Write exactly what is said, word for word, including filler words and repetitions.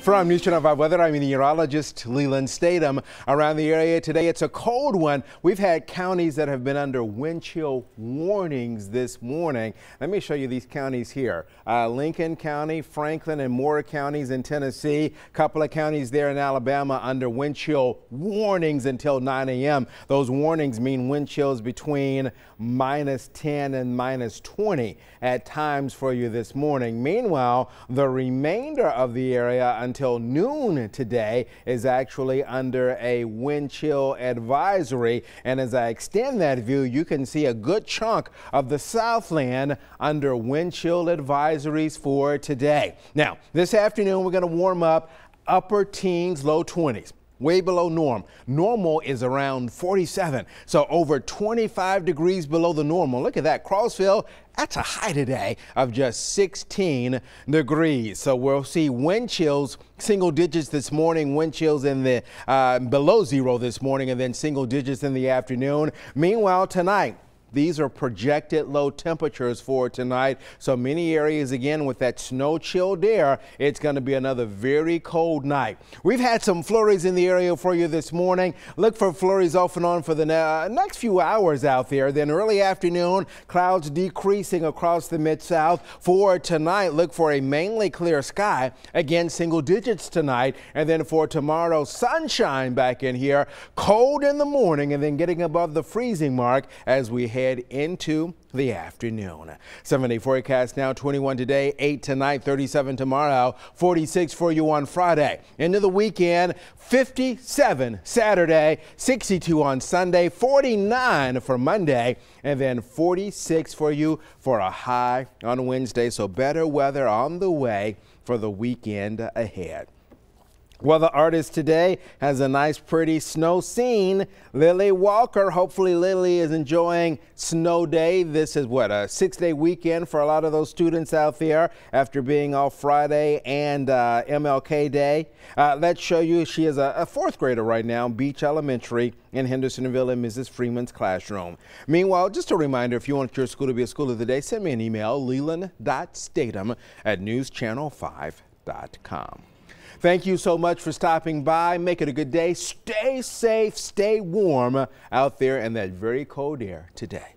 From NewsChannel five Weather, I'm meteorologist Leland Statom. Around the area today, it's a cold one. We've had counties that have been under wind chill warnings this morning. Let me show you these counties here. Uh, Lincoln County, Franklin and Moore counties in Tennessee. A couple of counties there in Alabama under wind chill warnings until nine A M Those warnings mean wind chills between minus ten and minus twenty at times for you this morning. Meanwhile, the remainder of the area until noon today is actually under a wind chill advisory. And as I extend that view, you can see a good chunk of the Southland under wind chill advisories for today. Now, this afternoon, we're going to warm up upper teens, low twenties. Way below norm. Normal is around forty-seven, so over twenty-five degrees below the normal. Look at that. Crossville, that's a high today of just sixteen degrees. So we'll see wind chills, single digits this morning, wind chills in the uh, below zero this morning, and then single digits in the afternoon. Meanwhile, tonight, these are projected low temperatures for tonight. So many areas, again, with that snow chilled air, it's going to be another very cold night. We've had some flurries in the area for you this morning. Look for flurries off and on for the uh, next few hours out there. Then early afternoon, clouds decreasing across the Mid-South. For tonight, look for a mainly clear sky. Again, single digits tonight. And then for tomorrow, sunshine back in here. Cold in the morning and then getting above the freezing mark as we head into the afternoon. seven day forecast now, twenty-one today, eight tonight, thirty-seven tomorrow, forty-six for you on Friday. Into the weekend, fifty-seven Saturday, sixty-two on Sunday, forty-nine for Monday, and then forty-six for you for a high on Wednesday. So better weather on the way for the weekend ahead. Weather artist today has a nice, pretty snow scene. Lily Walker. Hopefully Lily is enjoying snow day. This is what, a six day weekend for a lot of those students out there after being off Friday and uh, M L K Day. Uh, let's show you. She is a, a fourth grader right now, Beach Elementary in Hendersonville in Missus Freeman's classroom. Meanwhile, just a reminder, if you want your school to be a school of the day, send me an email, leland dot statom at news channel five dot com. Thank you so much for stopping by. Make it a good day. Stay safe, stay warm out there in that very cold air today.